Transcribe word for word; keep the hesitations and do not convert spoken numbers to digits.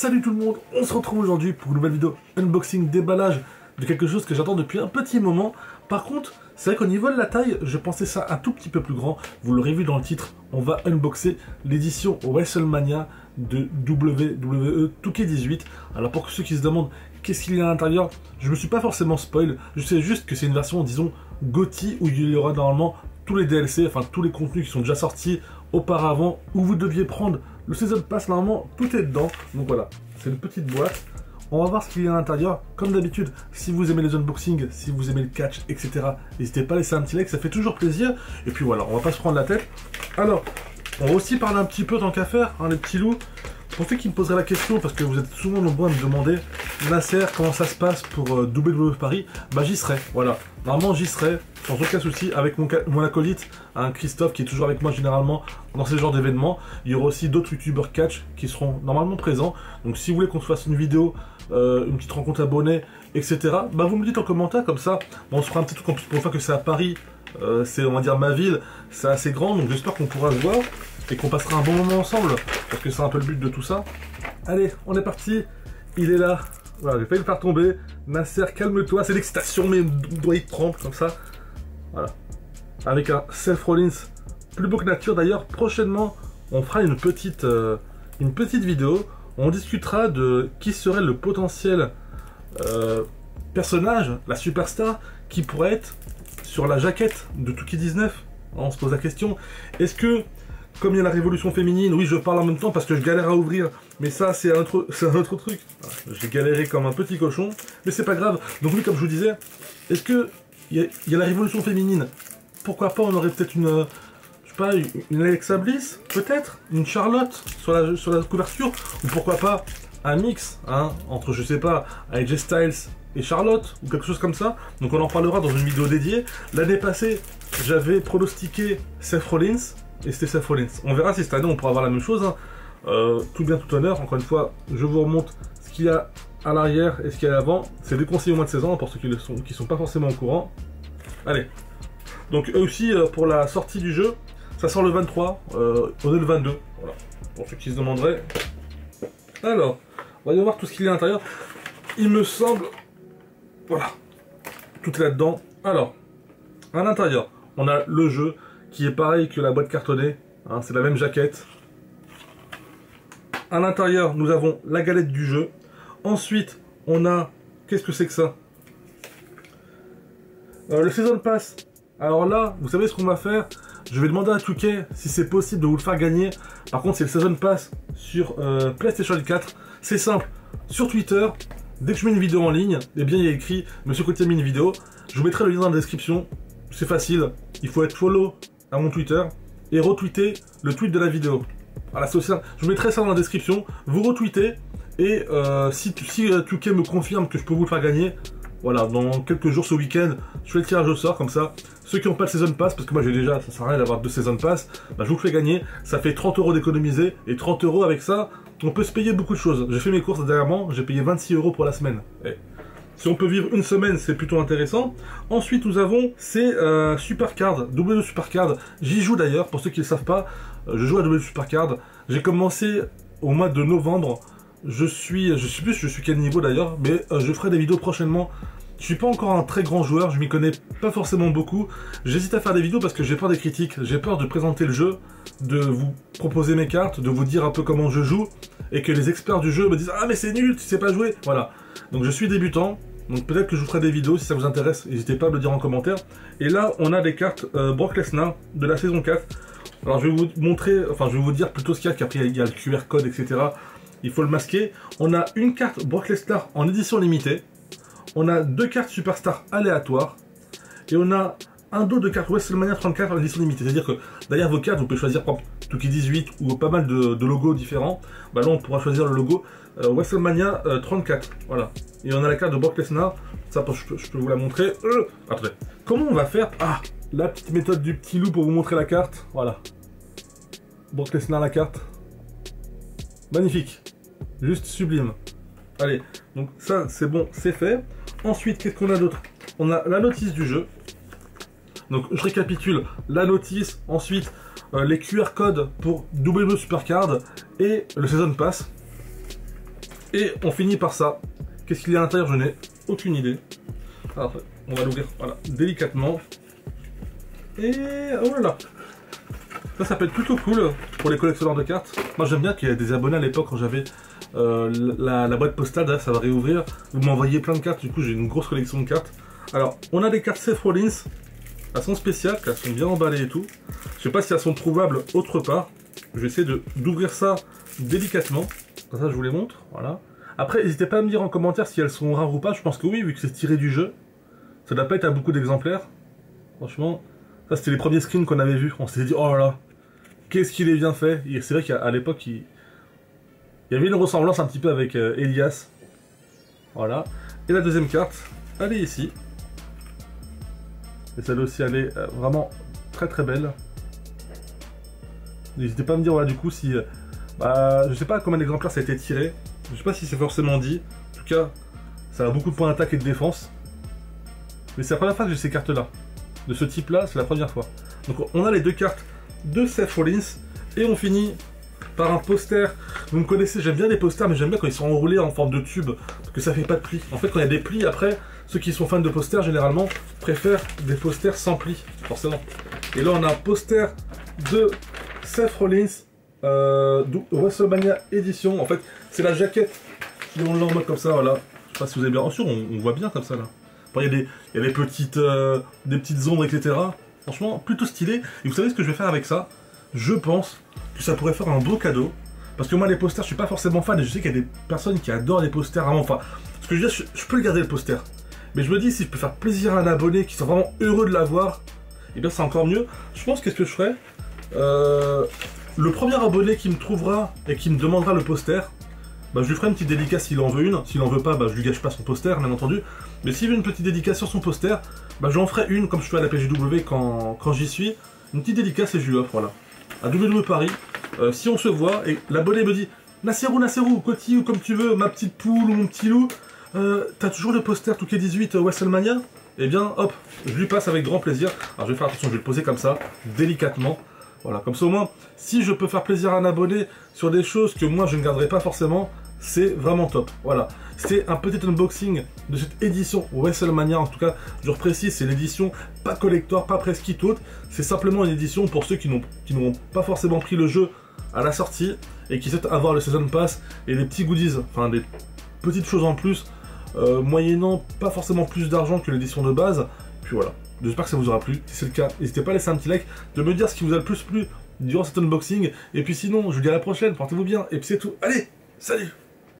Salut tout le monde, on se retrouve aujourd'hui pour une nouvelle vidéo unboxing, déballage de quelque chose que j'attends depuis un petit moment. Par contre, c'est vrai qu'au niveau de la taille, je pensais ça un tout petit peu plus grand. Vous l'aurez vu dans le titre, on va unboxer l'édition WrestleMania de W W E deux K dix-huit. Alors pour ceux qui se demandent qu'est-ce qu'il y a à l'intérieur, je ne me suis pas forcément spoil. Je sais juste que c'est une version, disons, GOTY, où il y aura normalement tous les D L C, enfin tous les contenus qui sont déjà sortis auparavant, où vous deviez prendre le Season Pass, normalement tout est dedans. Donc voilà, c'est une petite boîte. On va voir ce qu'il y a à l'intérieur. Comme d'habitude, si vous aimez les unboxings, si vous aimez le catch, et cetera, n'hésitez pas à laisser un petit like, ça fait toujours plaisir. Et puis voilà, on va pas se prendre la tête. Alors, on va aussi parler un petit peu tant qu'à faire, hein, les petits loups. Pour ceux qui me poseraient la question, parce que vous êtes souvent nombreux à me demander, Nasser, comment ça se passe pour euh, W W E Paris, bah j'y serai, voilà. Normalement j'y serai, sans aucun souci, avec mon, mon acolyte, hein, Christophe, qui est toujours avec moi généralement dans ce genre d'événements. Il y aura aussi d'autres youtubeurs catch qui seront normalement présents. Donc si vous voulez qu'on se fasse une vidéo, euh, une petite rencontre abonnée, et cetera, bah vous me dites en commentaire, comme ça, bah, on se fera un petit truc en plus pour une fois que c'est à Paris, euh, c'est, on va dire, ma ville, c'est assez grand, donc j'espère qu'on pourra se voir et qu'on passera un bon moment ensemble, parce que c'est un peu le but de tout ça. Allez, on est parti, il est là, voilà, j'ai failli le faire tomber. Nasser, calme-toi, c'est l'excitation, mais doigt il tremble comme ça, voilà. Avec un Seth Rollins, plus beau que nature d'ailleurs. Prochainement, on fera une petite, euh, une petite vidéo, on discutera de qui serait le potentiel euh, personnage, la superstar, qui pourrait être sur la jaquette de deux K dix-neuf, on se pose la question, est-ce que, comme il y a la révolution féminine, oui je parle en même temps parce que je galère à ouvrir, mais ça c'est un, un autre truc. J'ai galéré comme un petit cochon, mais c'est pas grave. Donc oui, comme je vous disais, est-ce que il y, y a la révolution féminine? Pourquoi pas, on aurait peut-être une, euh, je sais pas, une Alexa Bliss, peut-être, une Charlotte sur la, sur la couverture, ou pourquoi pas un mix, hein, entre, je sais pas, A J Styles et Charlotte, ou quelque chose comme ça. Donc on en parlera dans une vidéo dédiée. L'année passée, j'avais pronostiqué Seth Rollins, et c'était Seth Rollins. On verra si cette année on pourra avoir la même chose, hein. euh, Tout bien, tout honneur. Encore une fois, je vous remonte ce qu'il y a à l'arrière et ce qu'il y a à l'avant. C'est des conseils au moins de seize ans pour ceux qui ne sont, qui sont pas forcément au courant. Allez. Donc eux aussi, euh, pour la sortie du jeu, ça sort le vingt-trois, euh, on est le vingt-deux, voilà, pour ceux qui se demanderaient. Alors, voyons voir tout ce qu'il y a à l'intérieur. Il me semble, voilà, tout est là-dedans. Alors, à l'intérieur, on a le jeu, qui est pareil que la boîte cartonnée, hein, c'est la même jaquette. À l'intérieur, nous avons la galette du jeu. Ensuite, on a... Qu'est-ce que c'est que ça? euh, Le Season Pass. Alors là, vous savez ce qu'on va faire? Je vais demander à deux K si c'est possible de vous le faire gagner. Par contre, c'est le Season Pass sur euh, PlayStation quatre. C'est simple. Sur Twitter, dès que je mets une vidéo en ligne, eh bien, il y a écrit « MrQuoty a mis une vidéo ». Je vous mettrai le lien dans la description. C'est facile. Il faut être follow à mon Twitter et retweeter le tweet de la vidéo. Voilà, c'est aussi simple. Je vous mettrai ça dans la description. Vous retweetez et euh, si, si deux K me confirme que je peux vous le faire gagner, voilà, dans quelques jours, ce week-end, je fais le tirage au sort comme ça. Ceux qui n'ont pas de Season Pass, parce que moi j'ai déjà, ça sert à rien d'avoir deux Season Pass, bah, je vous le fais gagner. Ça fait trente euros d'économiser et trente euros avec ça, on peut se payer beaucoup de choses. J'ai fait mes courses dernièrement, j'ai payé vingt-six euros pour la semaine. Et si on peut vivre une semaine, c'est plutôt intéressant. Ensuite, nous avons ces euh, Supercard, W W E Supercard. J'y joue d'ailleurs, pour ceux qui ne le savent pas, euh, je joue à W W E Supercard. J'ai commencé au mois de novembre. Je suis, je sais plus, je suis quel niveau d'ailleurs, mais euh, je ferai des vidéos prochainement. Je suis pas encore un très grand joueur, je m'y connais pas forcément beaucoup. J'hésite à faire des vidéos parce que j'ai peur des critiques, j'ai peur de présenter le jeu, de vous proposer mes cartes, de vous dire un peu comment je joue, et que les experts du jeu me disent « Ah mais c'est nul, tu sais pas jouer !» Voilà, donc je suis débutant, donc peut-être que je vous ferai des vidéos si ça vous intéresse, n'hésitez pas à me le dire en commentaire. Et là, on a les cartes euh, Brock Lesnar de la saison quatre. Alors je vais vous montrer, enfin je vais vous dire plutôt ce qu'il y a, qu'après il y a le Q R code, et cetera. Il faut le masquer. On a une carte Brock Lesnar en édition limitée. On a deux cartes Superstar aléatoires. Et on a un dos de cartes WrestleMania trente-quatre en édition limitée. C'est-à-dire que derrière vos cartes, vous pouvez choisir par exemple deux K dix-huit ou pas mal de, de logos différents. Bah là, on pourra choisir le logo euh, WrestleMania euh, trente-quatre. Voilà. Et on a la carte de Brock Lesnar. Ça, je peux, je peux vous la montrer. Euh, attendez. Comment on va faire? Ah, la petite méthode du petit loup pour vous montrer la carte. Voilà. Brock Lesnar, la carte. Magnifique. Juste sublime. Allez, donc ça c'est bon, c'est fait. Ensuite, qu'est-ce qu'on a d'autre? On a la notice du jeu. Donc je récapitule, la notice, ensuite euh, les Q R codes pour W W E Supercard et le Season Pass. Et on finit par ça. Qu'est-ce qu'il y a à l'intérieur? Je n'ai aucune idée. Alors, on va l'ouvrir, voilà, délicatement. Et oh là là, ça, ça peut être plutôt cool pour les collectionneurs de cartes. Moi, j'aime bien qu'il y ait des abonnés à l'époque quand j'avais euh, la, la boîte postale. Là, ça va réouvrir. Vous m'envoyez plein de cartes. Du coup, j'ai une grosse collection de cartes. Alors, on a des cartes Seth Rollins. Elles sont spéciales, elles sont bien emballées et tout. Je sais pas si elles sont trouvables autre part. Je vais essayer d'ouvrir ça délicatement. Comme ça, je vous les montre. Voilà. Après, n'hésitez pas à me dire en commentaire si elles sont rares ou pas. Je pense que oui, vu que c'est tiré du jeu. Ça doit pas être à beaucoup d'exemplaires. Franchement, ça c'était les premiers screens qu'on avait vus. On s'est dit, oh là là, qu'est-ce qu'il est bien fait. C'est vrai qu'à l'époque, il... il y avait une ressemblance un petit peu avec euh, Elias. Voilà. Et la deuxième carte, elle est ici. Et celle aussi, elle est euh, vraiment très très belle. N'hésitez pas à me dire, voilà, du coup, si... Euh, bah, je sais pas combien d'exemplaires ça a été tiré. Je sais pas si c'est forcément dit. En tout cas, ça a beaucoup de points d'attaque et de défense. Mais c'est la première fois que j'ai ces cartes-là. De ce type-là, c'est la première fois. Donc on a les deux cartes de Seth Rollins. Et on finit par un poster. Vous me connaissez, j'aime bien les posters, mais j'aime bien quand ils sont enroulés en forme de tube. Parce que ça fait pas de plis. En fait, quand il y a des plis, après, ceux qui sont fans de posters, généralement, préfèrent des posters sans plis. Forcément. Et là, on a un poster de Seth Rollins. Euh, WrestleMania édition. En fait, c'est la jaquette. Et on l'a en mode comme ça, voilà. Je sais pas si vous avez bien reçu, on, on voit bien comme ça, là. Après, il y a des, il y a des, petites, euh, des petites ombres, et cetera. Franchement, plutôt stylé. Et vous savez ce que je vais faire avec ça? Je pense que ça pourrait faire un beau cadeau. Parce que moi, les posters, je suis pas forcément fan. Et je sais qu'il y a des personnes qui adorent les posters. Vraiment, enfin, ce que je veux dire, je, je peux le garder, le poster. Mais je me dis, si je peux faire plaisir à un abonné qui soit vraiment heureux de l'avoir, et eh bien, c'est encore mieux. Je pense qu'est-ce que je ferais euh, le premier abonné qui me trouvera et qui me demandera le poster, bah, je lui ferai une petite dédicace s'il en veut une. S'il en veut pas, bah, je lui gâche pas son poster, bien entendu. Mais s'il veut une petite dédicace sur son poster, bah, j'en ferai une, comme je fais à la P J W quand, quand j'y suis. Une petite dédicace et je lui offre, voilà. À W W E Paris, euh, si on se voit et l'abonné me dit « Nasserou, Nasserou, Coty ou comme tu veux, ma petite poule ou mon petit loup, euh, t'as toujours le poster two K eighteen euh, WrestleMania ?» Eh bien, hop, je lui passe avec grand plaisir. Alors, je vais faire attention, je vais le poser comme ça, délicatement. Voilà, comme ça au moins, si je peux faire plaisir à un abonné sur des choses que moi je ne garderai pas forcément, c'est vraiment top. Voilà, c'est un petit unboxing de cette édition WrestleMania, en tout cas, je reprécise, c'est l'édition pas collector, pas press kit autre, c'est simplement une édition pour ceux qui n'ont pas forcément pris le jeu à la sortie et qui souhaitent avoir le Season Pass et des petits goodies, enfin des petites choses en plus, euh, moyennant pas forcément plus d'argent que l'édition de base, puis voilà. J'espère que ça vous aura plu, si c'est le cas, n'hésitez pas à laisser un petit like, de me dire ce qui vous a le plus plu durant cet unboxing, et puis sinon, je vous dis à la prochaine, portez-vous bien, et puis c'est tout, allez, salut!